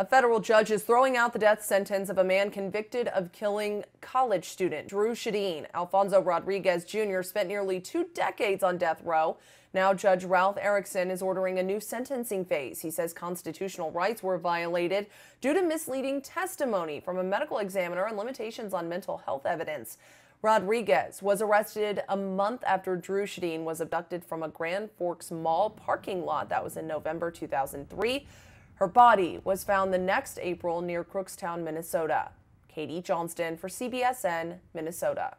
A federal judge is throwing out the death sentence of a man convicted of killing college student Dru Sjodin. Alfonso Rodriguez Jr. spent nearly 2 decades on death row. Now Judge Ralph Erickson is ordering a new sentencing phase. He says constitutional rights were violated due to misleading testimony from a medical examiner and limitations on mental health evidence. Rodriguez was arrested a month after Dru Sjodin was abducted from a Grand Forks mall parking lot. That was in November 2003. Her body was found the next April near Crookston, Minnesota. Katie Johnston for CBSN, Minnesota.